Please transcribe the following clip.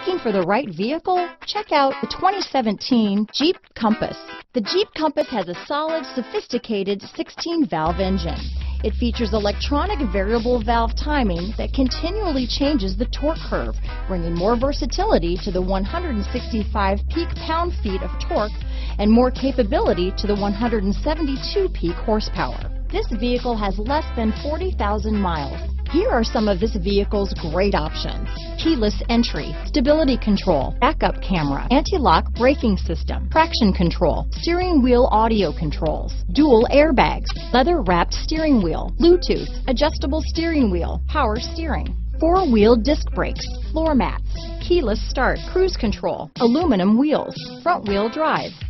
Looking for the right vehicle? Check out the 2017 Jeep Compass. The Jeep Compass has a solid, sophisticated 16-valve engine. It features electronic variable valve timing that continually changes the torque curve, bringing more versatility to the 165 peak pound-feet of torque and more capability to the 172 peak horsepower. This vehicle has less than 40,000 miles. Here are some of this vehicle's great options: keyless entry, stability control, backup camera, anti-lock braking system, traction control, steering wheel audio controls, dual airbags, leather-wrapped steering wheel, Bluetooth, adjustable steering wheel, power steering, four-wheel disc brakes, floor mats, keyless start, cruise control, aluminum wheels, front-wheel drive,